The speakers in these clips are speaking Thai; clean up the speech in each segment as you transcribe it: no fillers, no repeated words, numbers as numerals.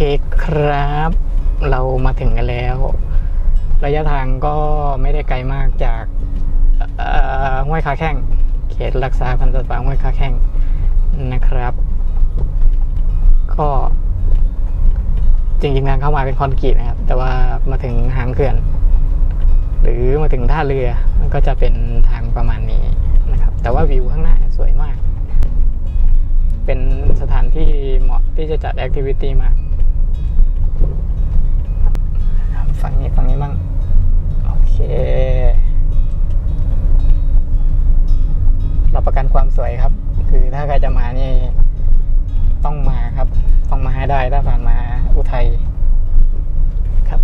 เคครับเรามาถึงกันแล้วระยะทางก็ไม่ได้ไกลมากจากห้วยขาแข้งเขตรักษาพันธุ์สัตว์ป่าห้วยขาแข้งนะครับก็จริงๆทางเข้ามาเป็นคอนกรีตนะครับแต่ว่ามาถึงหางเขื่อนหรือมาถึงท่าเรือมันก็จะเป็นทางประมาณนี้นะครับแต่ว่าวิวข้างหน้าสวยมากเป็นสถานที่เหมาะที่จะจัดแอคทิวิตี้มากฝั่งนี้มั่งโอเครับประกันความสวยครับคือถ้าใครจะมานี่ต้องมาครับต้องมาให้ได้ถ้าผ่านมาอุทัยครับ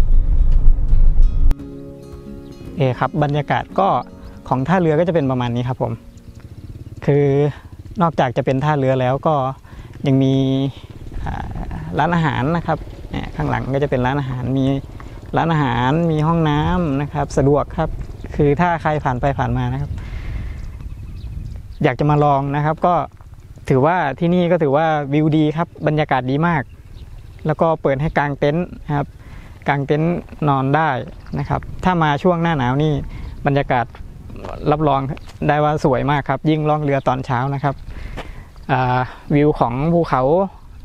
เอครับบรรยากาศก็ของท่าเรือก็จะเป็นประมาณนี้ครับผมคือนอกจากจะเป็นท่าเรือแล้วก็ยังมีร้านอาหารนะครับข้างหลังก็จะเป็นร้านอาหารมีร้านอาหารมีห้องน้ำนะครับสะดวกครับคือถ้าใครผ่านไปผ่านมานะครับอยากจะมาลองนะครับก็ถือว่าที่นี่ก็ถือว่าวิวดีครับบรรยากาศดีมากแล้วก็เปิดให้กางเต็นท์นะครับกางเต็นท์นอนได้นะครับถ้ามาช่วงหน้าหนาวนี่บรรยากาศรับรองได้ว่าสวยมากครับยิ่งล่องเรือตอนเช้านะครับวิวของภูเขา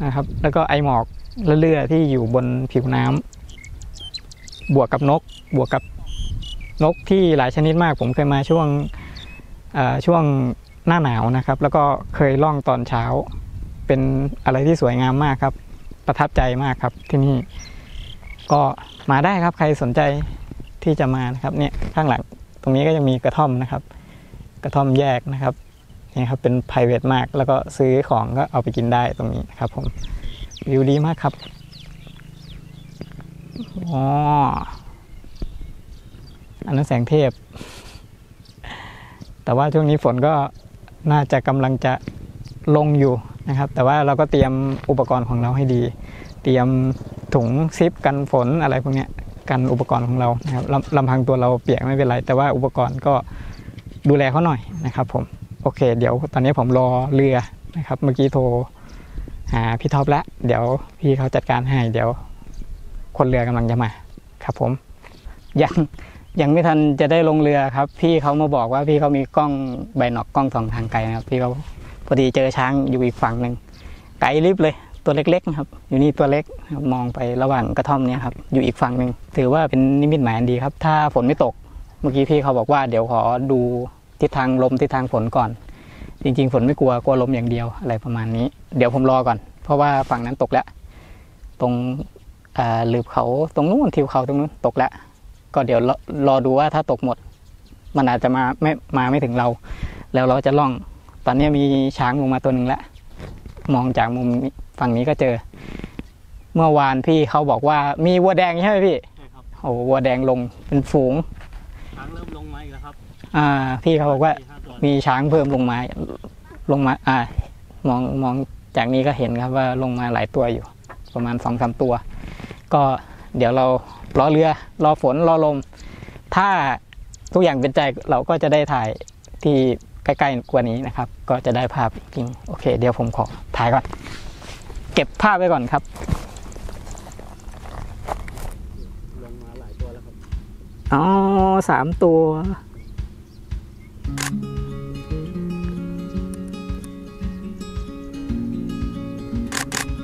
นะครับแล้วก็ไอหมอกเรื่อยๆที่อยู่บนผิวน้ำบวกกับนกที่หลายชนิดมากผมเคยมาช่วงหน้าหนาวนะครับแล้วก็เคยล่องตอนเช้าเป็นอะไรที่สวยงามมากครับประทับใจมากครับที่นี่ก็มาได้ครับใครสนใจที่จะมานะครับเนี่ยข้างหลังตรงนี้ก็จะมีกระท่อมนะครับกระท่อมแยกนะครับนี่ครับเป็น private มากแล้วก็ซื้อของก็เอาไปกินได้ตรงนี้ครับผมวิวดีมากครับอ๋ออันนั้นแสงเทพแต่ว่าช่วงนี้ฝนก็น่าจะกำลังจะลงอยู่นะครับแต่ว่าเราก็เตรียมอุปกรณ์ของเราให้ดีเตรียมถุงซิปกันฝนอะไรพวกนี้กันอุปกรณ์ของเรานะครับลำพังตัวเราเปียกไม่เป็นไรแต่ว่าอุปกรณ์ก็ดูแลเขาหน่อยนะครับผมโอเคเดี๋ยวตอนนี้ผมรอเรือนะครับเมื่อกี้โทรหาพี่ท็อปแล้วเดี๋ยวพี่เขาจัดการให้เดี๋ยวคนเรือกำลังจะมาครับผมยังไม่ทันจะได้ลงเรือครับพี่เขามาบอกว่าพี่เขามีกล้องไบน็อกกล้องส่องทางไกลนะครับพี่เขาพอดีเจอช้างอยู่อีกฝั่งหนึ่งไกลลิบเลยตัวเล็กๆครับอยู่นี่ตัวเล็กมองไประหว่างกระท่อมนี้ครับอยู่อีกฝั่งหนึ่งถือว่าเป็นนิมิตหมายอันดีครับถ้าฝนไม่ตกเมื่อกี้พี่เขาบอกว่าเดี๋ยวขอดูทิศทางลมทิศทางฝนก่อนจริงๆฝนไม่กลัวลมอย่างเดียวอะไรประมาณนี้เดี๋ยวผมรอก่อนเพราะว่าฝั่งนั้นตกแล้วตรงหลืบเขาตรงนู้นทิวเขาตรงนู้นตกแล้วก็เดี๋ยวรอดูว่าถ้าตกหมดมันอาจจะมาไม่ถึงเราแล้วเราจะล่องตอนนี้มีช้างลงมาตัวหนึ่งแล้วมองจากมุมฝั่งนี้ก็เจอเมื่อวานพี่เขาบอกว่ามีวัวแดงใช่ไหมพี่ใช่ครับโอ้วัวแดงลงเป็นฝูงช้างเริ่มลงมาอีกแล้วครับพี่เขาบอกว่ามีช้างเพิ่มลงมามองจากนี้ก็เห็นครับว่าลงมาหลายตัวอยู่ประมาณ 2-3 ตัวก็เดี๋ยวเรารอเรือรอฝนรอลมถ้าทุกอย่างเป็นใจเราก็จะได้ถ่ายที่ใกล้ๆกว่านี้นะครับก็จะได้ภาพจริงโอเคเดี๋ยวผมขอถ่ายก่อนเก็บภาพไว้ก่อนครับลงมาหลายตัวแล้วครับอ๋อ3ตัว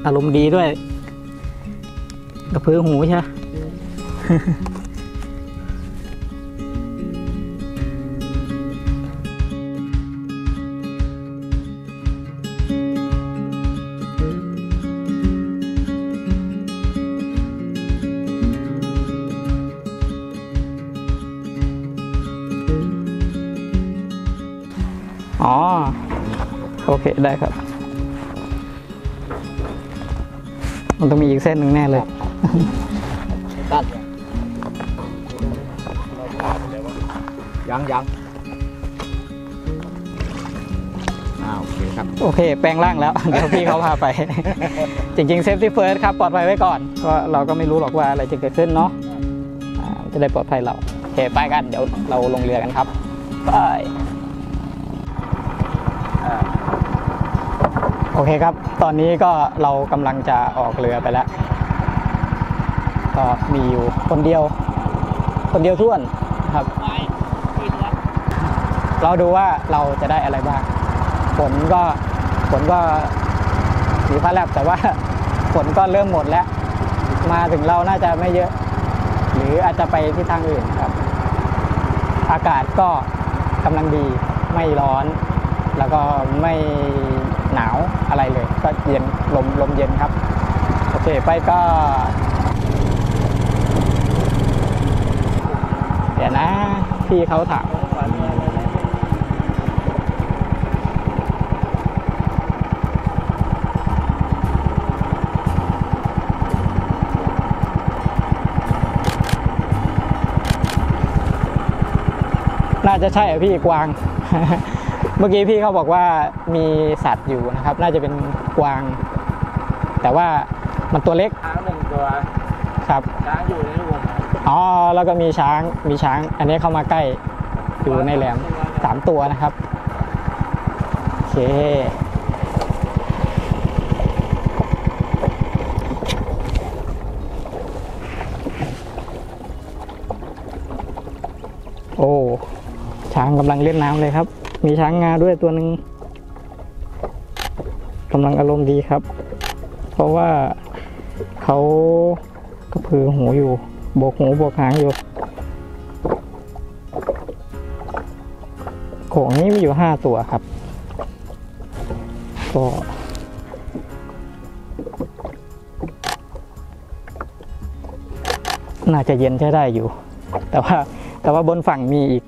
อารมณ์ดีด้วยกระพือหูใช่อ๋อโอเคได้ครับมันต้องมีอีกเส้นหนึ่งแน่เลยตัดยังโอเคครับโอเคแปลงร่างแล้วเดี๋ยวพี่เขาพาไปจริงๆเซฟตี้เฟิร์สครับปลอดภัยไว้ก่อนก็เราก็ไม่รู้หรอกว่าอะไรจะเกิดขึ้นเนาะจะได้ปลอดภัยเราโอเคไปกันเดี๋ยวเราลงเรือกันครับไปโอเคครับตอนนี้ก็เรากำลังจะออกเรือไปแล้ว ก็มีอยู่คนเดียวท่วนครับเราดูว่าเราจะได้อะไรบ้างฝนก็มีฟ้าแลบแต่ว่าฝนก็เริ่มหมดแล้วมาถึงเราน่าจะไม่เยอะหรืออาจจะไปที่ทางอื่นครับอากาศก็กำลังดีไม่ร้อนแล้วก็ไม่หนาวอะไรเลยก็เย็นลมเย็นครับโอเคไปก็เดี๋ยวนะพี่เขาถามน่าจะใช่พี่กวางเมื่อกี้พี่เขาบอกว่ามีสัตว์อยู่นะครับน่าจะเป็นกวางแต่ว่ามันตัวเล็กช้างหนึ่งตัวครับช้างอยู่ในลูกอ๋อแล้วก็มีช้างอันนี้เข้ามาใกล้อยู่ในแหลม3ตัวนะครับโอเคโอ้ช้างกำลังเล่นน้ำเลยครับมีช้างงาด้วยตัวหนึ่งกำลังอารมณ์ดีครับเพราะว่าเขาก็พือหูอยู่โบกหูโบกหางอยู่โขงนี้มีอยู่5ตัวครับก็น่าจะเย็นใช้ได้อยู่แต่ว่าบนฝั่งมีอีก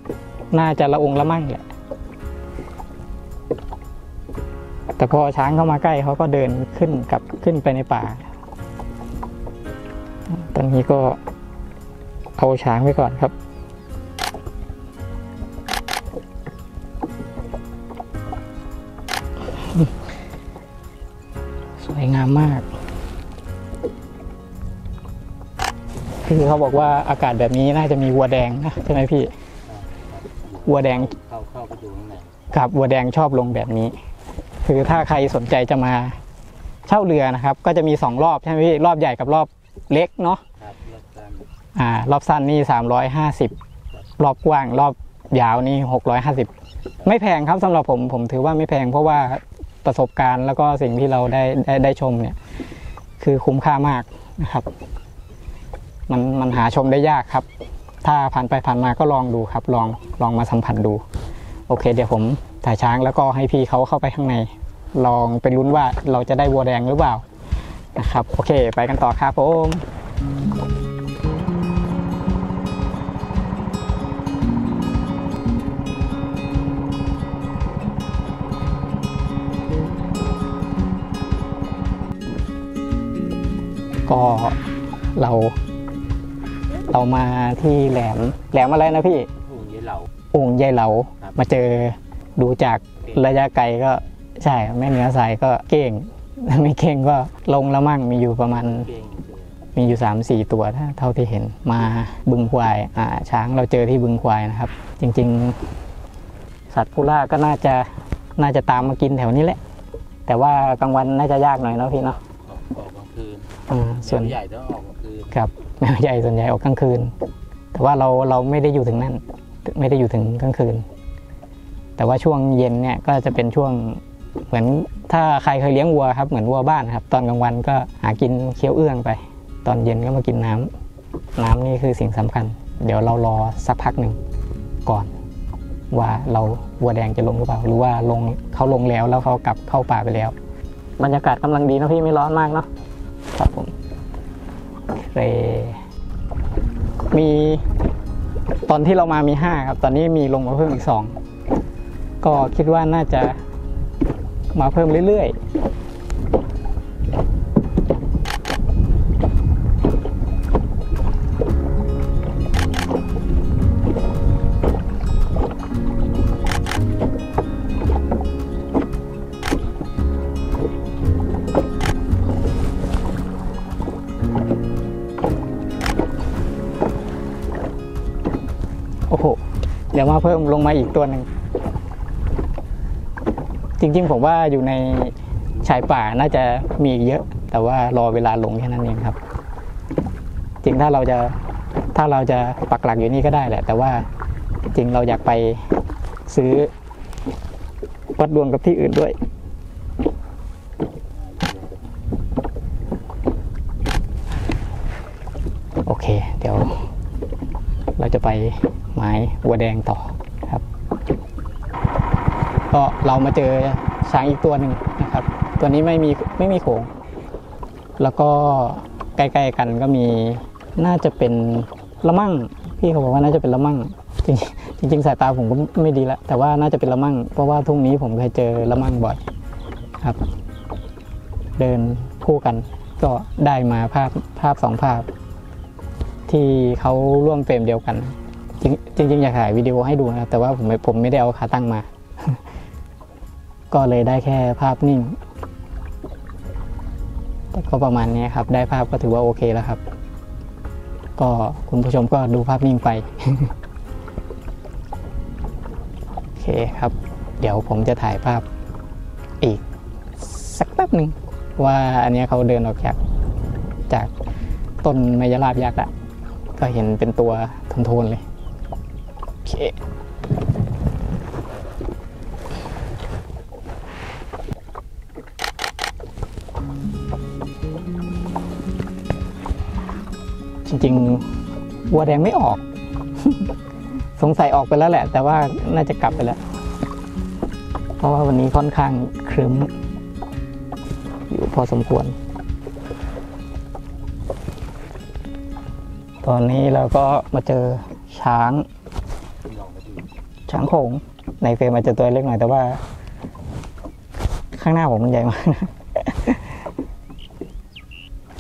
น่าจะละองละมั่งแหละแต่พอช้างเข้ามาใกล้เขาก็เดินขึ้นไปในป่าตอนนี้ก็เอาช้างไว้ก่อนครับสวยงามมากคือเขาบอกว่าอากาศแบบนี้น่าจะมีวัวแดงนะใช่ไหมพี่วัวแดงเข้าไปดูข้างในครับวัวแดงชอบลงแบบนี้คือถ้าใครสนใจจะมาเช่าเรือนะครับก็จะมี2รอบใช่ไหมพี่รอบใหญ่กับรอบเล็กเนาะรอบสั้นนี่350รอบกว้างรอบยาวนี่650ไม่แพงครับสำหรับผมถือว่าไม่แพงเพราะว่าประสบการณ์แล้วก็สิ่งที่เราได้ชมเนี่ยคือคุ้มค่ามากนะครับมันหาชมได้ยากครับถ้าผ่านไปผ่านมาก็ลองดูครับลองมาสัมผัสดูโอเคเดี๋ยวผมถ่ายช้างแล้วก็ให้พี่เขาเข้าไปข้างในลองไปลุ้นว่าเราจะได้วัวแดงหรือเปล่านะครับโอเคไปกันต่อครับผมก็เรามาที่แหลมอะไรนะพี่โอ่งยายเหลามาเจอดูจากระยะไกลก็ใช่แม่เนื้อสายก็เก่งไม่เก่งก็ลงละมั่งมีอยู่ประมาณมีอยู่ 3-4 ตัวเท่าที่เห็นมาบึงควายช้างเราเจอที่บึงควายนะครับจริงๆสัตว์ผู้ล่าก็น่าจะตามมากินแถวนี้แหละแต่ว่ากลางวันน่าจะยากหน่อยนะพี่เนาะออกกลางคืนส่วนใหญ่ต้องออกกลางคืนครับแมวใหญ่ส่วนใหญ่ออกกลางคืนแต่ว่าเราไม่ได้อยู่ถึงนั่นไม่ได้อยู่ถึงกลางคืนแต่ว่าช่วงเย็นเนี่ยก็จะเป็นช่วงเหมือนถ้าใครเคยเลี้ยงวัวครับเหมือนวัวบ้านครับตอนกลางวันก็หากินเคี้ยวเอื้องไปตอนเย็นก็มากินน้ำนี่คือสิ่งสำคัญเดี๋ยวเรารอสักพักหนึ่งก่อนว่าเราวัวแดงจะลงหรือเปล่าหรือว่าลงเขาลงแล้วเขากลับเข้าป่าไปแล้วบรรยากาศกำลังดีนะพี่ไม่ร้อนมากเนาะครับผมมีตอนที่เรามามี5ครับตอนนี้มีลงมาเพิ่มอีก2ก็คิดว่าน่าจะมาเพิ่มเรื่อยๆโอ้โหเดี๋ยวมาเพิ่มลงมาอีกตัวหนึ่งจริงๆผมว่าอยู่ในชายป่าน่าจะมีเยอะแต่ว่ารอเวลาลงแค่นั้นเองครับจ ริงๆถ้าเราจะปักหลักอยู่นี่ก็ได้แหละแต่ว่าจริงเราอยากไปซื้อวัดดวงกับที่อื่นด้วยโอเคเดี๋ยวเราจะไปไม้วัวแดงต่อครับก็เรามาเจอช้างอีกตัวหนึ่งนะครับตัวนี้ไม่มีโขงแล้วก็ใกล้ๆกันก็มีน่าจะเป็นละมั่งพี่เขาบอกว่าน่าจะเป็นละมั่งจริงสายตาผมก็ไม่ดีละแต่ว่าน่าจะเป็นละมั่งเพราะว่าทุ่งนี้ผมเคยเจอละมั่งบ่อยครับเดินคู่กันก็ได้มาภาพสองภาพที่เขาร่วมเฟรมเดียวกันจริงอยากถ่ายวิดีโอให้ดูนะแต่ว่าผมไม่ได้เอาขาตั้งมาก็เลยได้แค่ภาพนิ่งแต่ก็ประมาณนี้ครับได้ภาพก็ถือว่าโอเคแล้วครับก็คุณผู้ชมก็ดูภาพนิ่งไปโอเคครับเดี๋ยวผมจะถ่ายภาพอีกสักแป๊บหนึ่งว่าอันนี้เขาเดินออกจากต้นไมยราบยักษ์ละก็เห็นเป็นตัวโทนๆเลยโอเคจริงๆวัวแดงไม่ออก สงสัยออกไปแล้วแหละแต่ว่าน่าจะกลับไปแล้วเพราะว่าวันนี้ค่อนข้างครึ้มอยู่พอสมควรตอนนี้เราก็มาเจอช้างโขงในเฟรมอาจจะตัวเล็กหน่อยแต่ว่าข้างหน้าผมมันใหญ่มาก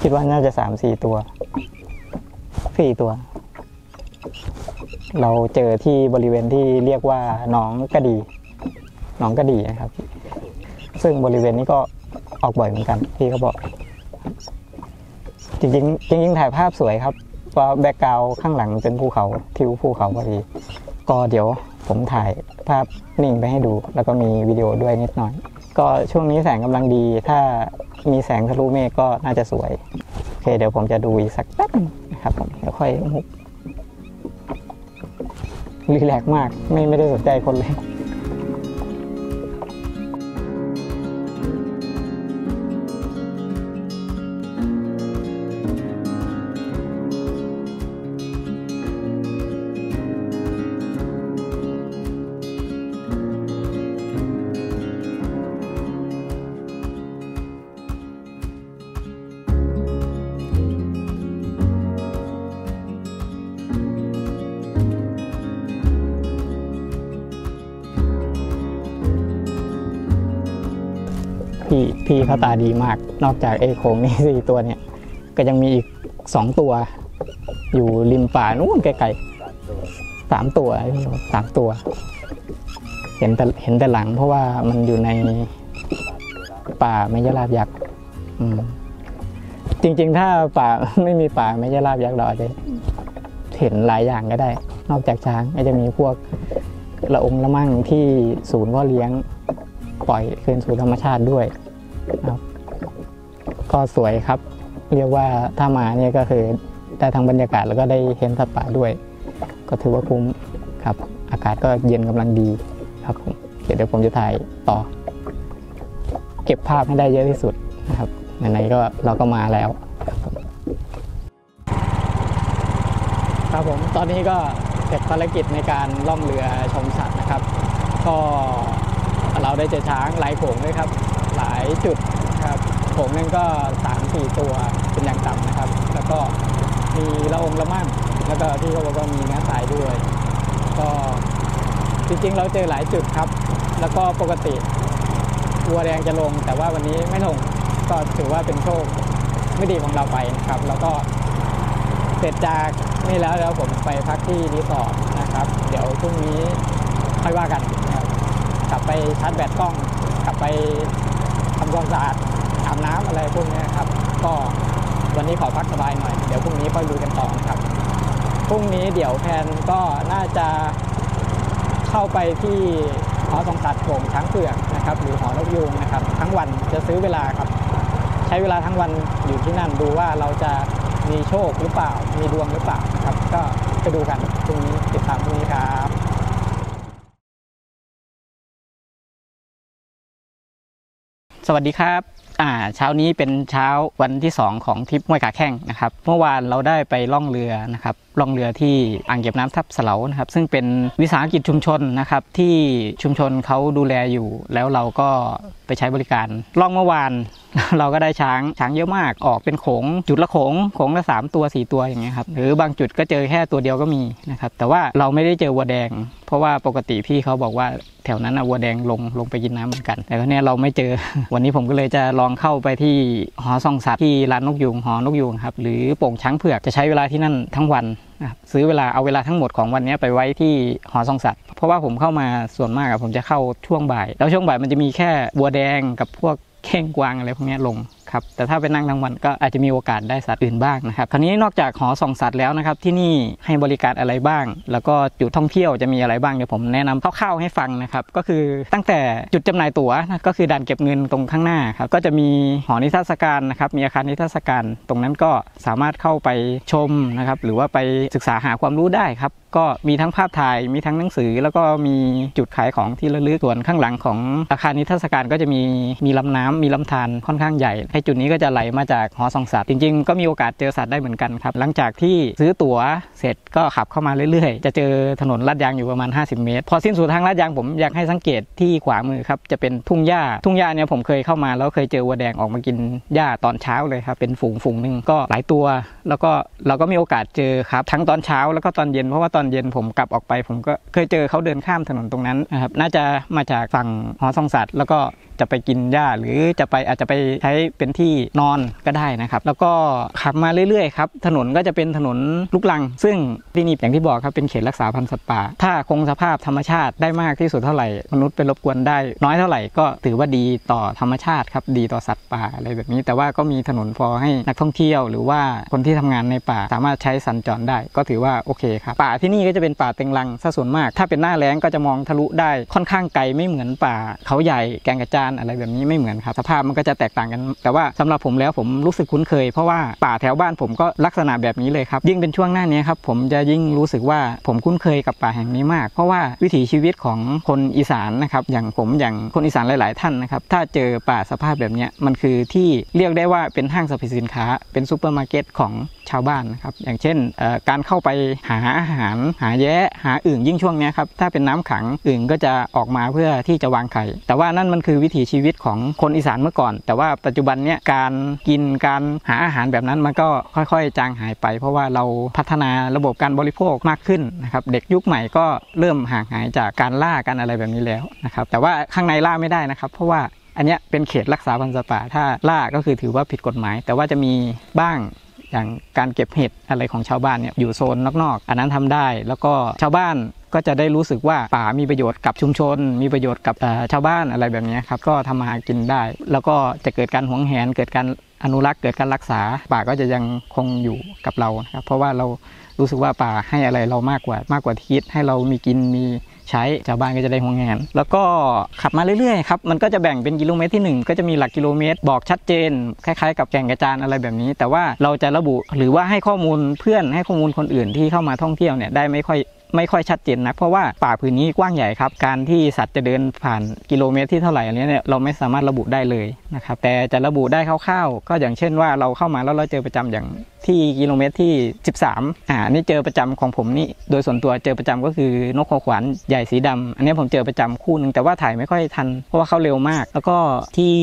คิดว่าน่าจะ 3-4 ตัว4 ตัวเราเจอที่บริเวณที่เรียกว่าหนองกระดีนะครับซึ่งบริเวณนี้ก็ออกบ่อยเหมือนกันพี่เขาบอกจริงถ่ายภาพสวยครับว่าแบ็กกราวด์ข้างหลังเป็นภูเขาทิวภูเขาพอดีก็เดี๋ยวผมถ่ายภาพนิ่งไปให้ดูแล้วก็มีวิดีโอด้วยนิดหน่อยก็ช่วงนี้แสงกำลังดีถ้ามีแสงทะลุเมฆก็น่าจะสวยโอเคเดี๋ยวผมจะดูอีกสักแป๊บนะครับผมเดี๋ยวค่อยมุกรีแลกซ์มากไม่ได้สนใจคนเลยพี่เขาตาดีมากนอกจากไอ้โขงนี่4 ตัวเนี่ยก็ยังมีอีก2 ตัวอยู่ริมป่านู้นไกลๆ3 ตัวเห็นแต่หลังเพราะว่ามันอยู่ในป่าไมยราบยักษ์จริงๆถ้าป่าไม่มีป่าไมยราบยักษ์เราอาจจะเห็นหลายอย่างก็ได้นอกจากช้างอาจจะมีพวกละองละมั่งที่ศูนย์พ่อเลี้ยงปล่อยคืนสู่ธรรมชาติด้วยครับก็สวยครับเรียกว่าถ้ามาเนี่ยก็คือได้ทั้งบรรยากาศแล้วก็ได้เห็นสัตว์ป่าด้วยก็ถือว่าคุ้มครับอากาศก็เย็นกำลังดีครับผมเดี๋ยวผมจะถ่ายต่อเก็บภาพให้ได้เยอะที่สุดนะครับไหนๆก็เราก็มาแล้วครับผมตอนนี้ก็เสร็จภารกิจในการล่องเรือชมสัตว์นะครับก็เราได้เจอช้างหลายโขงด้วยครับหลายจุดครับโขงนึงก็ 3-4 ตัวเป็นอย่างต่ำนะครับแล้วก็มีละองละมั่งแล้วก็ที่เขาบอกว่ามีเนื้อสายด้วยก็จริงๆเราเจอหลายจุดครับแล้วก็ปกติวัวแดงจะลงแต่ว่าวันนี้ไม่ลงก็ถือว่าเป็นโชคไม่ดีของเราไปนะครับแล้วก็เสร็จจากนี่แล้วผมไปพักที่รีสอร์ทนะครับเดี๋ยวพรุ่งนี้ค่อยว่ากันกลับไปชาร์จแบตกล้องกลับไปทำความสะอาดอาบน้ำอะไรพวกนี้ครับก็วันนี้ขอพักสบายหน่อยเดี๋ยวพรุ่งนี้ค่อยดูกันต่อนะครับพรุ่งนี้เดี๋ยวแพนก็น่าจะเข้าไปที่หอสองสัตว์โขงช้างเผือกนะครับหรือหอนกยูงนะครับทั้งวันจะซื้อเวลาครับใช้เวลาทั้งวันอยู่ที่นั่นดูว่าเราจะ มีโชคหรือเปล่ามีดวงหรือเปล่าครับก็ไปดูกันตรงนี้ติดตามตรงนี้ครับสวัสดีครับเช้านี้เป็นเช้าวันที่2ของทริปห้วยขาแข้งนะครับเมื่อวานเราได้ไปล่องเรือนะครับล่องเรือที่อ่างเก็บน้ำทับเสลานะครับซึ่งเป็นวิสาหกิจชุมชนนะครับที่ชุมชนเขาดูแลอยู่แล้วเราก็ไปใช้บริการล่องเมื่อวานเราก็ได้ช้างเยอะมากออกเป็นโขงจุดละโขงละ3 ตัว 4 ตัวอย่างเงี้ยครับหรือบางจุดก็เจอแค่ตัวเดียวก็มีนะครับแต่ว่าเราไม่ได้เจอวัวแดงเพราะว่าปกติพี่เขาบอกว่าแถวนั้นนะวัวแดงลงไปกินน้ำเหมือนกันแต่ครั้งนี้เราไม่เจอวันนี้ผมก็เลยจะลองเข้าไปที่หอส่องสัตว์ที่ร้านนกยูงหอนกยูงครับหรือโป่งช้างเผือกจะใช้เวลาที่นั่นทั้งวันซื้อเวลาเอาเวลาทั้งหมดของวันนี้ไปไว้ที่หอส่องสัตว์เพราะว่าผมเข้ามาส่วนมากผมจะเข้าช่วงบ่ายแล้วช่วงบ่ายมันจะมีแค่วัวแดงกับพวกเข่งกวางอะไรพวกนี้ลงครับแต่ถ้าไปนั่งทั้งวันก็อาจจะมีโอกาสได้สัตว์อื่นบ้างนะครับคราวนี้นอกจากหอส่องสัตว์แล้วนะครับที่นี่ให้บริการอะไรบ้างแล้วก็จุดท่องเที่ยวจะมีอะไรบ้างเดี๋ยวผมแนะนำคร่าวๆให้ฟังนะครับก็คือตั้งแต่จุดจำหน่ายตั๋วนะก็คือด่านเก็บเงินตรงข้างหน้าครับก็จะมีหอนิทรรศการนะครับมีอาคารนิทรรศการตรงนั้นก็สามารถเข้าไปชมนะครับหรือว่าไปศึกษาหาความรู้ได้ครับก็มีทั้งภาพถ่ายมีทั้งหนังสือแล้วก็มีจุดขายของที่ระลึกส่วนข้างหลังของอาคารนิทรรศการก็จะมีลำน้ำมีลำธารค่อนข้างใหญ่จุดนี้ก็จะไหลมาจากหอส่องสัตว์จริงๆก็มีโอกาสเจอสัตว์ได้เหมือนกันครับหลังจากที่ซื้อตั๋วเสร็จก็ขับเข้ามาเรื่อยๆจะเจอถนนลาดยางอยู่ประมาณ50เมตรพอสิ้นสุดทางลาดยางผมอยากให้สังเกตที่ขวามือครับจะเป็นทุ่งหญ้าทุ่งหญ้าเนี่ยผมเคยเข้ามาแล้วเคยเจอวัวแดงออกมากินหญ้าตอนเช้าเลยครับเป็นฝูงหนึ่งก็หลายตัวแล้วก็เราก็มีโอกาสเจอครับทั้งตอนเช้าแล้วก็ตอนเย็นเพราะว่าตอนเย็นผมกลับออกไปผมก็เคยเจอเขาเดินข้ามถนนตรงนั้นนะครับน่าจะมาจากฝั่งหอส่องสัตว์แล้วก็จะไปกินหญ้าหรืออาจจะไปใช้เป็นที่นอนก็ได้นะครับแล้วก็ขับมาเรื่อยๆครับถนนก็จะเป็นถนนลูกรังซึ่งที่นี่อย่างที่บอกครับเป็นเขตรักษาพันธุ์สัตว์ป่าถ้าคงสภาพธรรมชาติได้มากที่สุดเท่าไหร่มนุษย์ไปรบกวนได้น้อยเท่าไหร่ก็ถือว่าดีต่อธรรมชาติครับดีต่อสัตว์ป่าอะไรแบบนี้แต่ว่าก็มีถนนพอให้นักท่องเที่ยวหรือว่าคนที่ทำงานในป่าสามารถใช้สัญจรได้ก็ถือว่าโอเคครับป่าที่นี่ก็จะเป็นป่าเต็งรังซะส่วนมากถ้าเป็นหน้าแล้งก็จะมองทะลุได้ค่อนข้างไกลไม่เหมือนป่าเขาใหญ่แกงกระจานอะไรแบบนี้ไม่เหมือนครับสภาพมันก็จะแตกต่างกันแต่ว่าสำหรับผมแล้วผมรู้สึกคุ้นเคยเพราะว่าป่าแถวบ้านผมก็ลักษณะแบบนี้เลยครับยิ่งเป็นช่วงหน้านี้ครับผมจะยิ่งรู้สึกว่าผมคุ้นเคยกับป่าแห่งนี้มากเพราะว่าวิถีชีวิตของคนอีสานนะครับอย่างคนอีสานหลายๆท่านนะครับถ้าเจอป่าสภาพแบบนี้มันคือที่เรียกได้ว่าเป็นห้างสรรพสินค้าเป็นซูเปอร์มาร์เก็ตของชาวบ้านครับอย่างเช่นการเข้าไปหาอาหารหาแย้หาอึ่งยิ่งช่วงนี้ครับถ้าเป็นน้ำขังอึ่งก็จะออกมาเพื่อที่จะวางไข่แต่ว่านั่นมันคือวิถีชีวิตของคนอีสานเมื่อก่อนแต่ว่าปัจจุบันเนี้ยการกินการหาอาหารแบบนั้นมันก็ค่อยๆจางหายไปเพราะว่าเราพัฒนาระบบการบริโภคมากขึ้นนะครับเด็กยุคใหม่ก็เริ่มห่างหายจากการล่ากันอะไรแบบนี้แล้วนะครับแต่ว่าข้างในล่าไม่ได้นะครับเพราะว่าอันเนี้ยเป็นเขตรักษาพันธุ์สัตว์ป่าถ้าล่าก็คือถือว่าผิดกฎหมายแต่ว่าจะมีบ้างอย่างการเก็บเห็ดอะไรของชาวบ้านเนี่ยอยู่โซนนอกๆอันนั้นทำได้แล้วก็ชาวบ้านก็จะได้รู้สึกว่าป่ามีประโยชน์กับชุมชนมีประโยชน์กับชาวบ้านอะไรแบบนี้ครับก็ทำมาหากินได้แล้วก็จะเกิดการหวงแหนเกิดการอนุรักษ์เกิดการรักษาป่าก็จะยังคงอยู่กับเราครับเพราะว่าเรารู้สึกว่าป่าให้อะไรเรามากกว่าที่คิดให้เรามีกินมีใช้ชาวบ้านก็จะได้หวงแหนแล้วก็ขับมาเรื่อยๆครับมันก็จะแบ่งเป็นกิโลเมตรที่1ก็จะมีหลักกิโลเมตรบอกชัดเจนคล้ายๆกับแก่งกระจานอะไรแบบนี้แต่ว่าเราจะระบุหรือว่าให้ข้อมูลเพื่อนให้ข้อมูลคนอื่นที่เข้ามาท่องเที่ยวเนี่ยได้ไม่ค่อยชัดเจนนักเพราะว่าป่าพื้นนี้กว้างใหญ่ครับการที่สัตว์จะเดินผ่านกิโลเมตรที่เท่าไหร่อันนี้เนี่ยเราไม่สามารถระบุได้เลยนะครับแต่จะระบุได้คร่าวๆก็อย่างเช่นว่าเราเข้ามาแล้วเราเจอประจำอย่างที่กิโลเมตรที่13อันนี้เจอประจำของผมนี่โดยส่วนตัวเจอประจำก็คือนกคอขวานใหญ่สีดำอันนี้ผมเจอประจำคู่หนึ่งแต่ว่าถ่ายไม่ค่อยทันเพราะว่าเขาเร็วมากแล้วก็ที่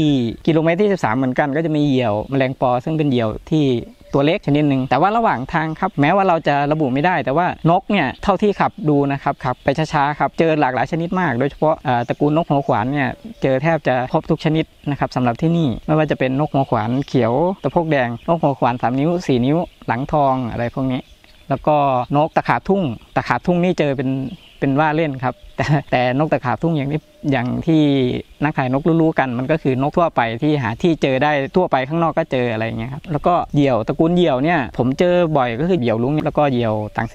กิโลเมตรที่13เหมือนกันก็จะมีเหยี่ยวแมลงปอซึ่งเป็นเหยี่ยวที่ตัวเล็กชนิดหนึ่งแต่ว่าระหว่างทางครับแม้ว่าเราจะระบุไม่ได้แต่ว่านกเนี่ยเท่าที่ขับดูนะครับขับไปช้าๆครับเจอหลากหลายชนิดมากโดยเฉพาะตระกูลนกหัวขวานเนี่ยเจอแทบจะครบทุกชนิดนะครับสำหรับที่นี่ไม่ว่าจะเป็นนกหัวขวานเขียวตะโพกแดงนกหัวขวาน3 นิ้ว4 นิ้วหลังทองอะไรพวกนี้แล้วก็นกตะขาบทุ่งตะขาบทุ่งนี่เจอเป็นว่าเล่นครับแต่นกตะขาบทุ่งอย่างที่นักถ่ายนกรู้ๆกันมันก็คือนกทั่วไปที่หาที่เจอได้ทั่วไปข้างนอกก็เจออะไรเงี้ยครับแล้วก็เหยี่ยวตระกูลเหยี่ยวเนี่ยผมเจอบ่อยก็คือเหยี่ยวลุงแล้วก็เหยี่ยวต่า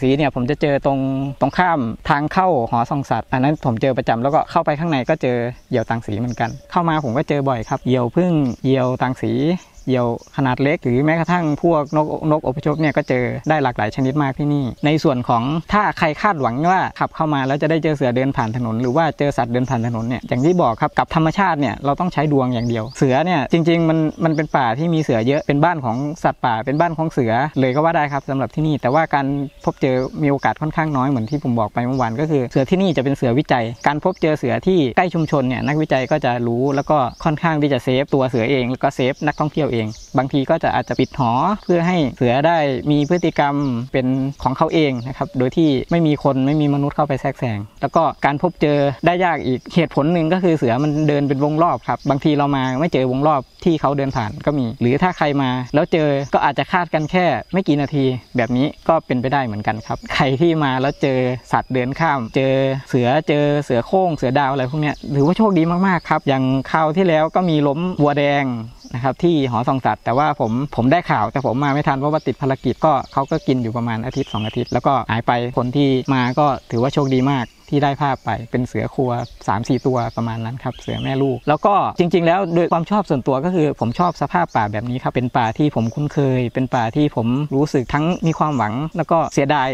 งสีเนี่ยผมจะเจอตรงข้ามทางเข้าหอส่องสัตว์อันนั้นผมเจอประจำแล้วก็เข้าไปข้างในก็เจอเหยี่ยวต่างสีเหมือนกันเข้ามาผมก็เจอบ่อยครับเหยี่ยวพึ่งเหยี่ยวต่างสี เหยี่ยวขนาดเล็กหรือแม้กระทั่งพวกนกอพยพเนี่ยก็เจอได้หลากหลายชนิดมากที่นี่ในส่วนของถ้าใครคาดหวังว่าขับเข้ามาแล้วจะได้เจอเสือเดินผ่านถนนหรือว่าเจอสัตว์เดินผ่านถนนเนี่ยอย่างที่บอกครับกับธรรมชาติเนี่ยเราต้องใช้ดวงอย่างเดียวเสือเนี่ยจริงๆมันเป็นป่าที่มีเสือเยอะเป็นบ้านของสัตว์ป่าเป็นบ้านของเสือเลยก็ว่าได้ครับสำหรับที่นี่แต่ว่าการพบเจอมีโอกาสค่อนข้างน้อยเหมือนที่ผมบอกไปเมื่อวานก็คือเสือที่นี่จะเป็นเสือวิจัยการพบเจอเสือที่ใกล้ชุมชนเนี่ยนักวิจัยก็จะรู้แล้วก็ค่อนข้างที่จะเซฟตัวเสือเองแล้วก็เซฟนักท่องเที่ยวเองบางทีก็จะอาจจะปิดหอเพื่อให้เสือได้มีพฤติกรรมเป็นของเขาเองนะครับโดยที่ไม่มีคนไม่มีมนุษย์เข้าไปแทรกแซงแล้วก็การพบเจอได้ยากอีกเหตุผลหนึ่งก็คือเสือมันเดินเป็นวงรอบครับบางทีเรามาไม่เจอวงรอบที่เขาเดินผ่านก็มีหรือถ้าใครมาแล้วเจอก็อาจจะคาดกันแค่ไม่กี่นาทีแบบนี้ก็เป็นไปได้เหมือนกันครับใครที่มาแล้วเจอสัตว์เดินข้ามเจอเสือโคร่งเสือดาวอะไรพวกนี้ถือว่าโชคดีมากๆครับอย่างคราวที่แล้วก็มีล้มวัวแดงนะครับที่หอส่องสัตว์แต่ว่าผมได้ข่าวแต่ผมมาไม่ทันเพราะว่าติดภารกิจก็เขาก็กินอยู่ประมาณอาทิตย์2อาทิตย์แล้วก็หายไปคนที่มาก็ถือว่าโชคดีมากที่ได้ภาพไปเป็นเสือครัว 3-4 ตัวประมาณนั้นครับเสือแม่ลูกแล้วก็จริงๆแล้วโดยความชอบส่วนตัวก็คือผมชอบสภาพป่าแบบนี้ครับเป็นป่าที่ผมคุ้นเคยเป็นป่าที่ผมรู้สึกทั้งมีความหวังแล้วก็เสียดาย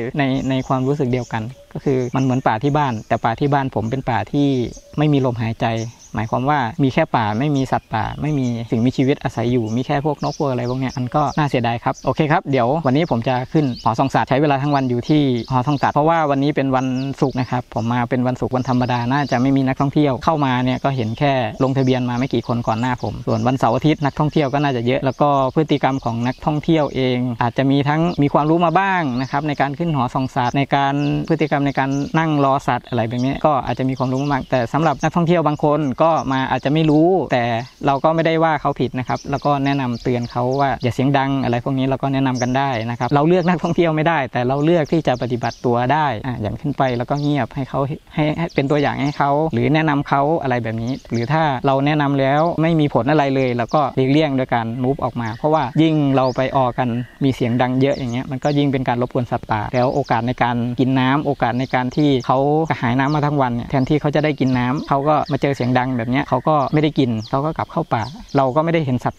ในความรู้สึกเดียวกันก็คือมันเหมือนป่าที่บ้านแต่ป่าที่บ้านผมเป็นป่าที่ไม่มีลมหายใจหมายความว่ามีแค่ป่าไม่มีสัตว์ป่าไม่มีสิ่งมีชีวิตอาศัยอยู่มีแค่พวกนกพวกอะไรพวกนี้อันก็น่าเสียดายครับโอเคครับเดี๋ยววันนี้ผมจะขึ้นหอส่องสัตว์ใช้เวลาทั้งวันอยู่ที่หอส่องสัตว์เพราะว่าวันนี้เป็นวันศุกร์นะครับผมมาเป็นวันศุกร์วันธรรมดาน่าจะไม่มีนักท่องเที่ยวเข้ามาเนี่ยก็เห็นแค่ลงทะเบียนมาไม่กี่คนก่อนหน้าผมส่วนวันเสาร์อาทิตย์นักท่องเที่ยวก็น่าจะเยอะแล้วก็พฤติกรรมของนักท่องเที่ยวเองอาจจะมีทั้งมีความรู้มาบ้างนะครับในการขึ้นหอส่องสัตว์ในการพฤติกรรมในการนั่งรอสัตว์อะไรแบบนี้ก็อาจจะมีความรู้มากแต่สำหรับนักท่องเที่ยวบางคนก็มาอาจจะไม่รู้แต่เราก็ไม่ได้ว่าเขาผิดนะครับแล้วก็แนะนำเตือนเขาว่าอย่าเสียงดังอะไรพวกนี้เราก็แนะนำกันได้นะครับเราเลือกนักท่องเที่ยวไม่ได้แต่เราเลือกที่จะปฏิบัติตัวได้อย่างขึ้นไปแล้วก็เงียบให้เขาให้เป็นตัวอย่างให้เขาหรือแนะนำเขาอะไรแบบนี้หรือถ้าเราแนะนำแล้วไม่มีผลอะไรเลยเราก็หลีกเลี่ยงโดยการมูฟออกมาเพราะว่ายิ่งเราไปออกกันมีเสียงดังเยอะอย่างเงี้ยมันก็ยิ่งเป็นการรบกวนสัตว์ป่าแล้วโอกาสในการกินน้ำโอกาสในการที่เขากระหายน้ำมาทั้งวันเนี่ยแทนที่เขาจะได้กินน้ำเขาก็มาเจอเสียงดังแบบนี้เขาก็ไม่ได้กินเขาก็กลับเข้าป่าเราก็ไม่ได้เห็นสัตว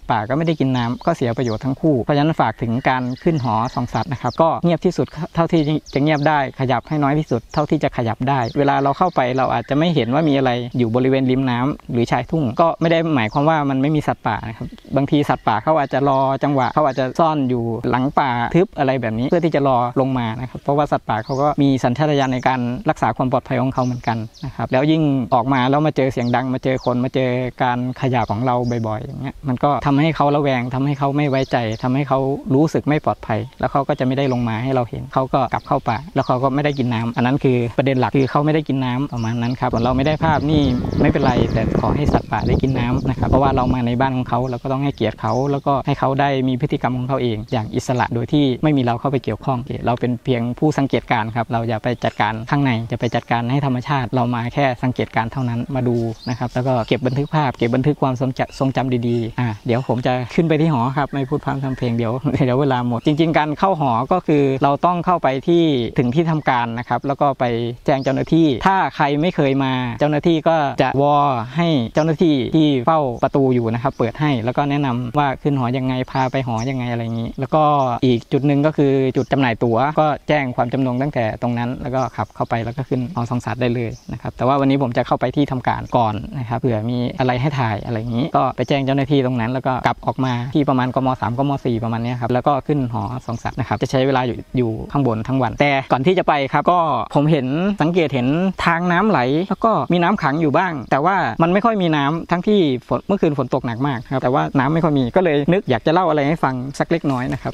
์ป่าก็ไม่ได้กินน้ำก็เสียประโยชน์ทั้งคู่เพราะฉะนั้นฝากถึงการขึ้นหอส่องสัตว์นะครับก็เงียบที่สุดเท่าที่จะเงียบได้ขยับให้น้อยที่สุดเท่าที่จะขยับได้เวลาเราเข้าไปเราอาจจะไม่เห็นว่ามีอะไรอยู่บริเวณริมน้ำหรือชายทุ่งก็ไม่ได้หมายความว่ามันไม่มีสัตว์ป่านะครับบางทีสัตว์ป่าเขาอาจจะรอจังหวะเขาอาจจะซ่อนอยู่หลังป่าทึบอะไรแบบนี้เพื่อที่จะรอลงมานะครับเพราะว่าสัตว์ป่าเขาก็มีสัญชาตญาณในการรักษาความปลอดภัยของเขาเหมือนกันนะครับแล้วยิ่งออกมาแล้วมาเจอเสียงดังมาเจอคนมาเจอการขยับของเราบ่อยๆอย่างเงี้ยมันก็ทำให้เขาระแวงทำให้เขาไม่ไว้ใจทำให้เขารู้สึกไม่ปลอดภัยแล้วเขาก็จะไม่ได้ลงมาให้เราเห็นเขาก็กลับเข้าป่าแล้วเขาก็ไม่ได้กินน้ำอันนั้นคือประเด็นหลักคือเขาไม่ได้กินน้ำประมาณนั้นครับส่วนเราไม่ได้ภาพนี่ไม่เป็นไรแต่ขอให้สัตว์ป่าได้กินน้ำนะครับเพราะว่าเรามาในบ้านของเขาเราก็ต้องให้เกียรติเขาแล้วก็ให้เขาได้มีพฤติกรรมของเขาเองอย่างอิสระโดยที่ไม่มีเราเข้าไปเกี่ยวข้องเราเป็นเพียงผู้สังเกตการครับเราอย่าไปจัดการข้างในจะไปจัดการให้ธรรมชาติเรามาแค่สังเกตการเท่านั้นมาดูนะครับแล้วก็เก็บบันทึกภาพเก็บบันทึกความทรงจำดีๆเดี๋ยวผมจะขึ้นไปที่หอครับไม่พูดพร่ำทำเพลงเดี๋ยวเวลาหมดจริงๆการเข้าหอก็คือเราต้องเข้าไปที่ถึงที่ทำการนะครับแล้วก็ไปแจ้งเจ้าหน้าที่ถ้าใครไม่เคยมาเจ้าหน้าที่ก็จะวอให้เจ้าหน้าที่ที่เฝ้าประตูอยู่นะครับเปิดให้แล้วก็แนะนำว่าขึ้นหอยังไงพาไปหอยังไงอะไรอย่างนี้แล้วก็อีกจุดหนึ่งก็คือจุดจำหน่ายตั๋วก็แจ้งความจำนงตั้งแต่ตรงนั้นแล้วก็ขับเข้าไปแล้วก็ขึ้นหอส่องสัตว์ได้เลยนะครับแต่ว่าวันนี้ผมจะเข้าไปที่ทำการก่อนนะครับเผื่อมีอะไรให้ถ่ายอะไรอย่างนี้ก็ไปแจ้งเจ้าหน้าที่ตรงนั้นแล้วก็กลับออกมาที่ประมาณกม3กม4ประมาณนี้ครับแล้วก็ขึ้นหอส่องสัตว์นะครับจะใช้เวลาอยู่ข้างบนทั้งวันแต่ก่อนที่จะไปครับก็ผมเห็นสังเกตเห็นทางน้ำไหลแล้วก็มีน้ำขังอยู่บ้างแต่ว่ามันไม่ค่อยมีน้ำทั้งที่ฝนเมื่อคืนฝนตกหนักมากครับแต่ว่าน้ำไม่ค่อยมีก็เลยนึกอยากจะเล่าอะไรให้ฟังสักเล็กน้อยนะครั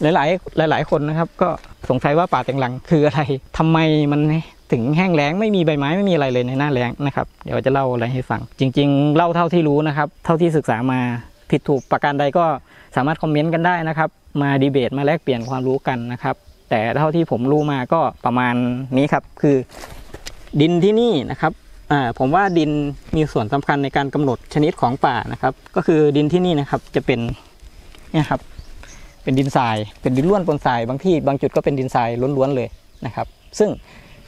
บหลายคนนะครับก็สงสัยว่าป่าเต็งรังคืออะไรทำไมมันถึงแห้งแล้งไม่มีใบไม้ไม่มีอะไรเลยในหน้าแล้งนะครับเดี๋ยวจะเล่าอะไรให้ฟังจริงๆเล่าเท่าที่รู้นะครับเท่าที่ศึกษามาผิดถูกประการใดก็สามารถคอมเมนต์กันได้นะครับมาดีเบตมาแลกเปลี่ยนความรู้กันนะครับแต่เท่าที่ผมรู้มาก็ประมาณนี้ครับคือดินที่นี่นะครับผมว่าดินมีส่วนสำคัญในการกำหนดชนิดของป่านะครับก็คือดินที่นี่นะครับจะเป็นเนี่ยครับเป็นดินทรายเป็นดินล้วนปนทรายบางที่บางจุดก็เป็นดินทรายล้วนๆเลยนะครับซึ่ง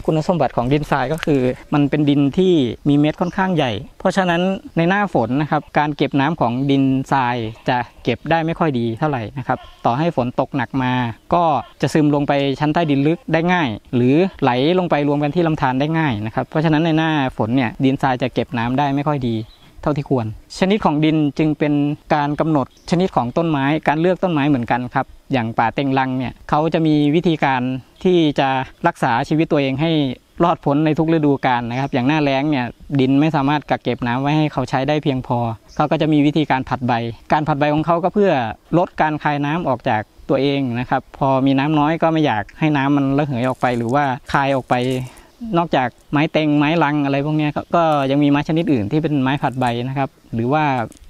คุณสมบัติของดินทรายก็คือมันเป็นดินที่มีเม็ดค่อนข้างใหญ่เพราะฉะนั้นในหน้าฝนนะครับการเก็บน้ำของดินทรายจะเก็บได้ไม่ค่อยดีเท่าไหร่นะครับต่อให้ฝนตกหนักมาก็จะซึมลงไปชั้นใต้ดินลึกได้ง่ายหรือไหลลงไปรวมกันที่ลำธารได้ง่ายนะครับเพราะฉะนั้นในหน้าฝนเนี่ยดินทรายจะเก็บน้ำได้ไม่ค่อยดีเท่าที่ควรชนิดของดินจึงเป็นการกำหนดชนิดของต้นไม้การเลือกต้นไม้เหมือนกันครับอย่างป่าเต็งรังเนี่ยเขาจะมีวิธีการที่จะรักษาชีวิตตัวเองให้รอดพ้นในทุกฤดูกาลนะครับอย่างหน้าแล้งเนี่ยดินไม่สามารถกักเก็บน้ำไว้ให้เขาใช้ได้เพียงพอเขาก็จะมีวิธีการผัดใบการผัดใบของเขาก็เพื่อลดการคายน้ำออกจากตัวเองนะครับพอมีน้ำน้อยก็ไม่อยากให้น้ำมันระเหยออกไปหรือว่าคายออกไปนอกจากไม้เต็งไม้ลังอะไรพวกนี้ก็ยังมีไม้ชนิดอื่นที่เป็นไม้ผัดใบนะครับหรือว่า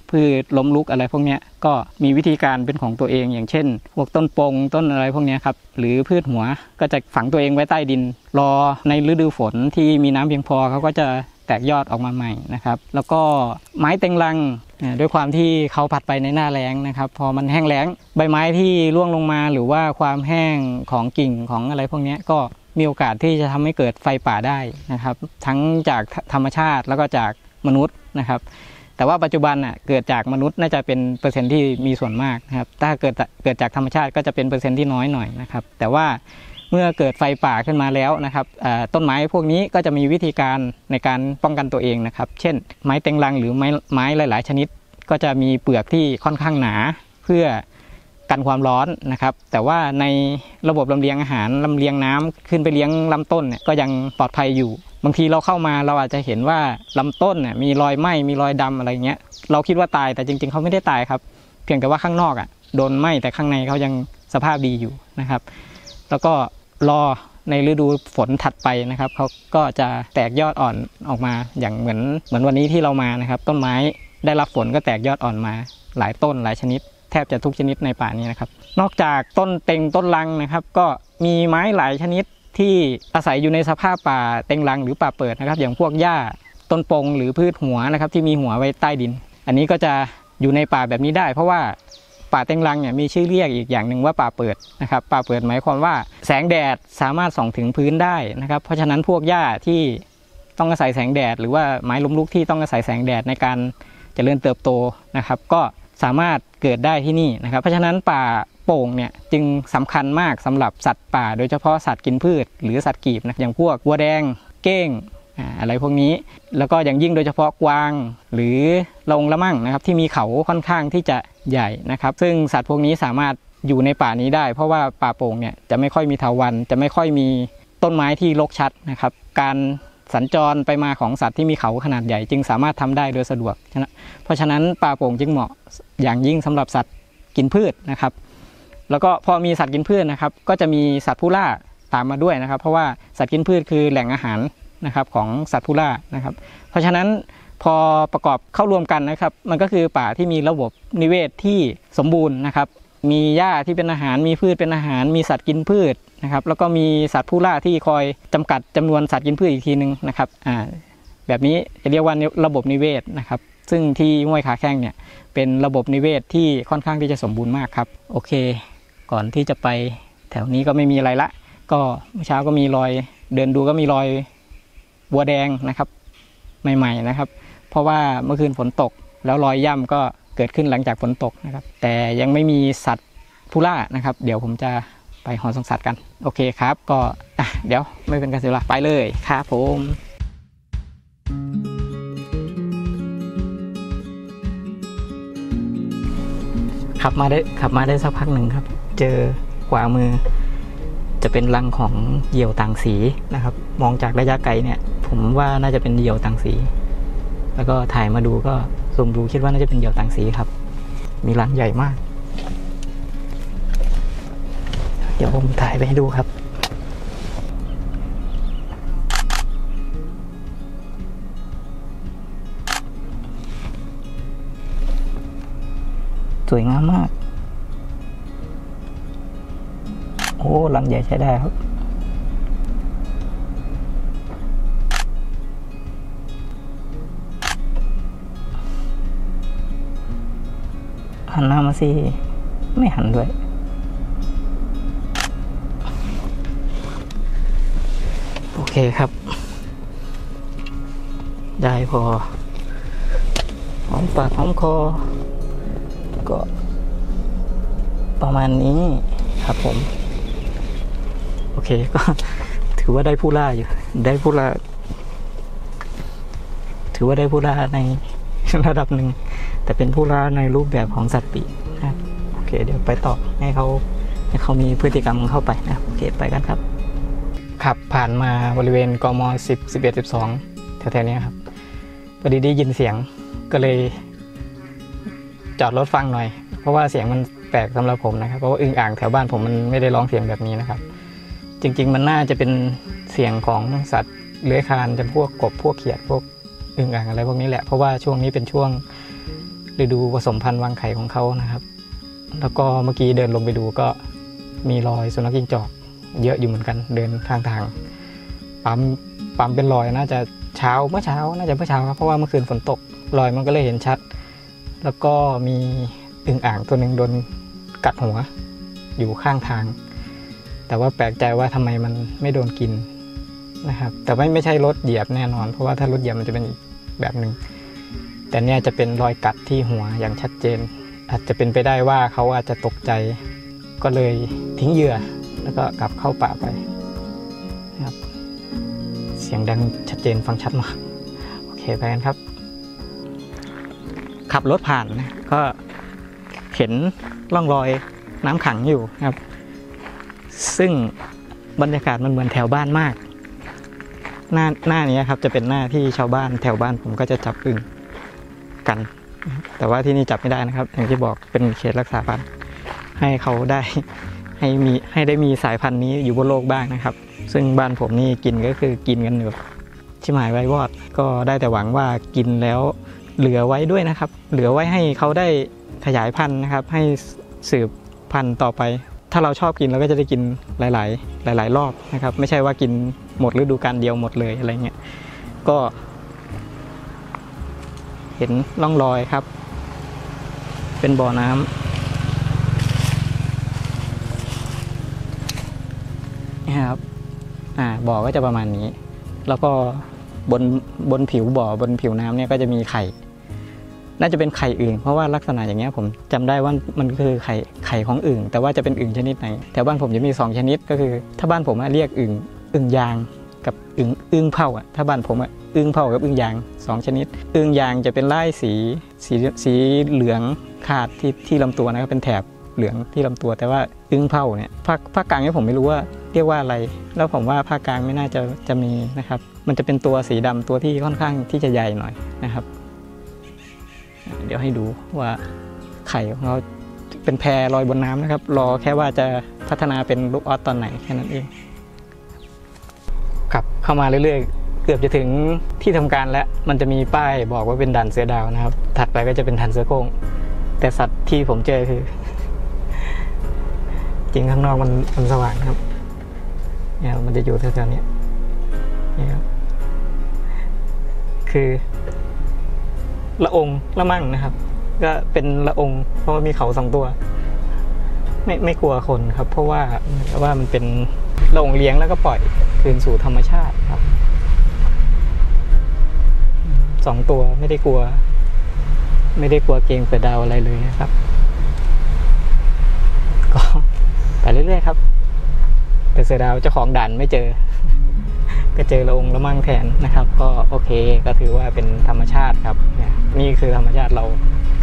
พืชล้มลุกอะไรพวกนี้ก็มีวิธีการเป็นของตัวเองอย่างเช่นพวกต้นปงต้นอะไรพวกนี้ครับหรือพืชหัวก็จะฝังตัวเองไว้ใต้ดินรอในฤดูฝนที่มีน้ำเพียงพอเขาก็จะแตกยอดออกมาใหม่นะครับแล้วก็ไม้เต็งลังด้วยความที่เขาผัดไปในหน้าแล้งนะครับพอมันแห้งแล้งใบไม้ที่ร่วงลงมาหรือว่าความแห้งของกิ่งของอะไรพวกนี้ก็มีโอกาสที่จะทำให้เกิดไฟป่าได้นะครับทั้งจากธรรมชาติแล้วก็จากมนุษย์นะครับแต่ว่าปัจจุบันน่ะเกิดจากมนุษย์น่าจะเป็นเปอร์เซ็นต์ที่มีส่วนมากนะครับถ้าเกิดจากธรรมชาติก็จะเป็นเปอร์เซ็นต์ที่น้อยหน่อยนะครับแต่ว่าเมื่อเกิดไฟป่าขึ้นมาแล้วนะครับต้นไม้พวกนี้ก็จะมีวิธีการในการป้องกันตัวเองนะครับเช่นไม้เต็งรังหรือไม้หลายๆชนิดก็จะมีเปลือกที่ค่อนข้างหนาเพื่อกันความร้อนนะครับแต่ว่าในระบบลำเลียงอาหารลำเลียงน้ำขึ้นไปเลี้ยงลำต้นเนี่ยก็ยังปลอดภัยอยู่บางทีเราเข้ามาเราอาจจะเห็นว่าลำต้นเนี่ยมีรอยไหม้มีรอยดำอะไรเงี้ยเราคิดว่าตายแต่จริงๆเขาไม่ได้ตายครับเพียงแต่ว่าข้างนอกอ่ะโดนไหม้แต่ข้างในเขายังสภาพดีอยู่นะครับแล้วก็รอในฤดูฝนถัดไปนะครับเขาก็จะแตกยอดอ่อนออกมาอย่างเหมือนวันนี้ที่เรามานะครับต้นไม้ได้รับฝนก็แตกยอดอ่อนมาหลายต้นหลายชนิดแทบจะทุกชนิดในป่านี้นะครับนอกจากต้นเต็งต้นลังนะครับก็มีไม้หลายชนิดที่อาศัยอยู่ในสภาพป่าเต็งลังหรือป่าเปิดนะครับอย่างพวกหญ้าต้นปงหรือพืชหัวนะครับที่มีหัวไว้ใต้ดินอันนี้ก็จะอยู่ในป่าแบบนี้ได้เพราะว่าป่าเต็งลังเนี่ยมีชื่อเรียกอีกอย่างหนึ่งว่าป่าเปิดนะครับป่าเปิดหมายความว่าแสงแดดสามารถส่องถึงพื้นได้นะครับเพราะฉะนั้นพวกหญ้าที่ต้องอาศัยแสงแดดหรือว่าไม้ล้มลุกที่ต้องอาศัยแสงแดดในการเจริญเติบโตนะครับก็สามารถเกิดได้ที่นี่นะครับเพราะฉะนั้นป่าโป่งเนี่ยจึงสำคัญมากสำหรับสัตว์ป่าโดยเฉพาะสัตว์กินพืชหรือสัตว์กีบนะอย่างพวกวัวแดงเก้งอะไรพวกนี้แล้วก็อย่างยิ่งโดยเฉพาะกวางหรือลงละมั่งนะครับที่มีเขาค่อนข้างที่จะใหญ่นะครับซึ่งสัตว์พวกนี้สามารถอยู่ในป่านี้ได้เพราะว่าป่าโป่งเนี่ยจะไม่ค่อยมีเถาวัลย์จะไม่ค่อยมีต้นไม้ที่รกชัดนะครับการสัญจรไปมาของสัตว์ที่มีเขาขนาดใหญ่จึงสามารถทำได้โดยสะดวกเพราะฉะนั้นป่าโป่งจึงเหมาะอย่างยิ่งสำหรับสัตว์กินพืชนะครับแล้วก็พอมีสัตว์กินพืชนะครับก็จะมีสัตว์ผู้ล่าตามมาด้วยนะครับเพราะว่าสัตว์กินพืชคือแหล่งอาหารนะครับของสัตว์ผู้ล่านะครับเพราะฉะนั้นพอประกอบเข้ารวมกันนะครับมันก็คือป่าที่มีระบบนิเวศที่สมบูรณ์นะครับมีหญ้าที่เป็นอาหารมีพืชเป็นอาหารมีสัตว์กินพืชนะครับแล้วก็มีสัตว์ผู้ล่าที่คอยจำกัดจำนวนสัตว์กินพืชอีกทีนึงนะครับแบบนี้จะเรียกว่าระบบนิเวศนะครับซึ่งที่ห้วยขาแข้งเนี่ยเป็นระบบนิเวศที่ค่อนข้างที่จะสมบูรณ์มากครับโอเคก่อนที่จะไปแถวนี้ก็ไม่มีอะไรละก็เมื่อเช้าก็มีรอยเดินดูก็มีรอยบัวแดงนะครับใหม่ๆนะครับเพราะว่าเมื่อคืนฝนตกแล้วรอยย่ำก็เกิดขึ้นหลังจากฝนตกนะครับแต่ยังไม่มีสัตว์ผู้ล่านะครับเดี๋ยวผมจะไปหอสงสัตว์กันโอเคครับก็เดี๋ยวไม่เป็นการเสียเวลาไปเลยครับผมขับมาได้สักพักหนึ่งครับเจอขวามือจะเป็นรังของเหยี่ยวต่างสีนะครับมองจากระยะไกลเนี่ยผมว่าน่าจะเป็นเหยี่ยวต่างสีแล้วก็ถ่ายมาดูก็ซูมดูคิดว่าน่าจะเป็นเหยี่ยวต่างสีครับมีรังใหญ่มากเดี๋ยวผมถ่ายไปให้ดูครับสวยงามมากโอ้รังใหญ่ใช้ได้ครับหันหน้ามาสิไม่หันด้วยโอ เคครับได้พอหอมปากหอมคอก็ประมาณนี้ครับผมโอเคก็ถือว่าได้ผู้ล่าอยู่ได้ผู้ล่าถือว่าได้ผู้ล่าในระดับหนึ่งแต่เป็นผู้ล่าในรูปแบบของสัตว์ปีกนะครับโอเคเดี๋ยวไปต่อให้เขามีพฤติกรรมเข้าไปนะโอเคไปกันครับขับผ่านมาบริเวณกม10 11 12แถวๆนี้ครับพอดีได้ยินเสียงก็เลยจอดรถฟังหน่อยเพราะว่าเสียงมันแปลกสำหรับผมนะครับเพราะว่าอึ่งอ่างแถวบ้านผมมันไม่ได้ร้องเสียงแบบนี้นะครับจริงๆมันน่าจะเป็นเสียงของสัตว์เลื้อยคลานจำพวกกบพวกเขียดพวกอึ่งอ่างอะไรพวกนี้แหละเพราะว่าช่วงนี้เป็นช่วงฤดูผสมพันธุ์วางไข่ของเขานะครับแล้วก็เมื่อกี้เดินลงไปดูก็มีรอยสุนัขจิ้งจอกเยอะอยู่เหมือนกันเดินข้างทางปั๊มเป็นรอยน่าจะเมื่อเช้าครับเพราะว่าเมื่อคืนฝนตกรอยมันก็เลยเห็นชัดแล้วก็มีอึ่งอ่างตัวหนึ่งโดนกัดหัวอยู่ข้างทางแต่ว่าแปลกใจว่าทำไมมันไม่โดนกินนะครับแต่ไม่ใช่รถเหยียบแน่นอนเพราะว่าถ้ารถเหยียบมันจะเป็นอีกแบบหนึ่งแต่เนี่ยจะเป็นรอยกัดที่หัวอย่างชัดเจนอาจจะเป็นไปได้ว่าเขาอาจจะตกใจก็เลยทิ้งเหยื่อแล้วก็กลับเข้าป่าไปนะครับเสียงดังชัดเจนฟังชัดมากโอเคไปกันครับขับรถผ่านก็เห็นร่องรอยน้ำขังอยู่ครับซึ่งบรรยากาศมันเหมือนแถวบ้านมากหน้านี้ครับจะเป็นหน้าที่ชาวบ้านแถวบ้านผมก็จะจับอึ่งกันแต่ว่าที่นี่จับไม่ได้นะครับอย่างที่บอกเป็นเขตรักษาพันธุ์ให้เขาได้ให้ได้มีสายพันธุ์นี้อยู่บนโลกบ้างนะครับซึ่งบ้านผมนี่กินก็คือกินกันแบบชิบหายไว้วอดก็ได้แต่หวังว่ากินแล้วเหลือไว้ด้วยนะครับเหลือไว้ให้เขาได้ขยายพันธุ์นะครับให้สืบพันธุ์ต่อไปถ้าเราชอบกินเราก็จะได้กินหลายรอบนะครับไม่ใช่ว่ากินหมดฤดูกาลเดียวหมดเลยอะไรเงี้ยก็เห็นร่องรอยครับเป็นบ่อน้ำนะครับบ่อก็จะประมาณนี้แล้วก็บนผิวบ่อบนผิวน้ำเนี่ยก็จะมีไข่น่าจะเป็นไข่อึ่งเพราะว่าลักษณะอย่างเงี้ยผมจำได้ว่ามันคือไข่ของอึ่งแต่ว่าจะเป็นอึ่งชนิดไหนแถวบ้านผมจะมี2ชนิดก็คือถ้าบ้านผมเรียกอึ่งยางกับอึ่งเผาถ้าบ้านผมอึ่งเผากับอึ่งยาง2ชนิดอึ่งยางจะเป็นลายสีเหลืองขาดที่ลำตัวนะครับเป็นแถบเหลืองที่ลำตัวแต่ว่าอึ่งเผาเนี่ยภาคกลางเนี่ยผมไม่รู้ว่าเรียกว่าอะไรแล้วผมว่าภาคกลางไม่น่าจะมีนะครับมันจะเป็นตัวสีดำตัวที่ค่อนข้างที่จะใหญ่หน่อยนะครับเดี๋ยวให้ดูว่าไข่ของเราเป็นแพลอยบนน้ำนะครับรอแค่ว่าจะพัฒนาเป็นลูกออสตอนไหนแค่นั้นเองขับเข้ามาเรื่อยๆเกือบจะถึงที่ทำการแล้วมันจะมีป้ายบอกว่าเป็นด่านเสือดาวนะครับถัดไปก็จะเป็นด่านเสือโคร่งแต่สัตว์ที่ผมเจอคือจริงข้างนอกมันสว่างครับเนี่ยมันจะอยู่แถวๆนี้นะครับคือละองละมั่งนะครับก็เป็นละองเพราะว่ามีเขาสองตัวไม่กลัวคนครับเพราะว่ามันเป็นละองเลี้ยงแล้วก็ปล่อยคืนสู่ธรรมชาติครับสองตัวไม่ได้กลัวเกรงเสือดาวอะไรเลยนะครับก็ไปเรื่อยๆครับแต่เสือดาวเจ้าของด่านไม่เจอก็เจอละองละมั่งแทนนะครับก็โอเคก็ถือว่าเป็นธรรมชาติครับนี่คือธรรมชาติเรา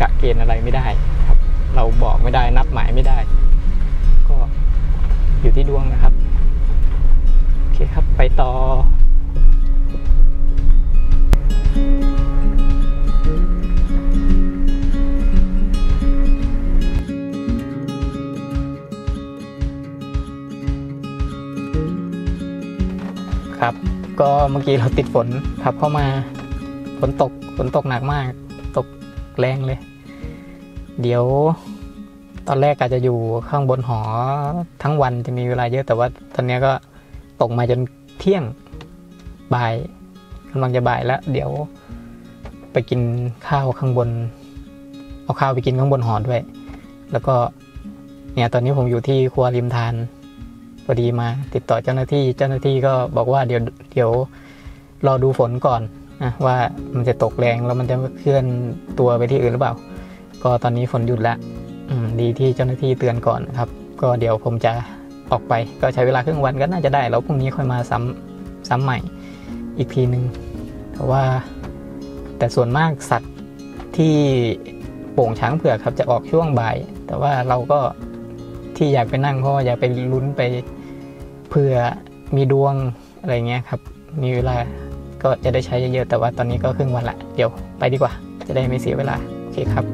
กะเกณฑ์อะไรไม่ได้ครับเราบอกไม่ได้นับหมายไม่ได้ก็อยู่ที่ดวงนะครับโอเคครับไปต่อครับก็เมื่อกี้เราติดฝนขับเข้ามาฝนตกหนักมากตกแรงเลยเดี๋ยวตอนแรกอาจจะอยู่ข้างบนหอทั้งวันจะมีเวลาเยอะแต่ว่าตอนนี้ก็ตกมาจนเที่ยงบ่ายกำลังจะบ่ายแล้วเดี๋ยวไปกินข้าวข้างบนเอาข้าวไปกินข้างบนหอด้วยแล้วก็เนี่ยตอนนี้ผมอยู่ที่ครัวริมทาน พอดีมาติดต่อเจ้าหน้าที่ก็บอกว่าเดี๋ยวรอดูฝนก่อนนะว่ามันจะตกแรงแล้วมันจะเคลื่อนตัวไปที่อื่นหรือเปล่าก็ตอนนี้ฝนหยุดละดีที่เจ้าหน้าที่เตือนก่อนครับก็เดี๋ยวผมจะออกไปก็ใช้เวลาครึ่งวันก็น่าจะได้แล้วพรุ่งนี้ค่อยมาซ้ำใหม่อีกทีนึงแต่ว่าส่วนมากสัตว์ที่โป่งช้างเผือกครับจะออกช่วงบ่ายแต่ว่าเราก็ที่อยากไปนั่งเพราะอยากไปลุ้นไปเผื่อมีดวงอะไรเงี้ยครับมีเวลาก็จะได้ใช้เยอะๆแต่ว่าตอนนี้ก็ครึ่งวันละเดี๋ยวไปดีกว่าจะได้ไม่เสียเวลาโอเคครับ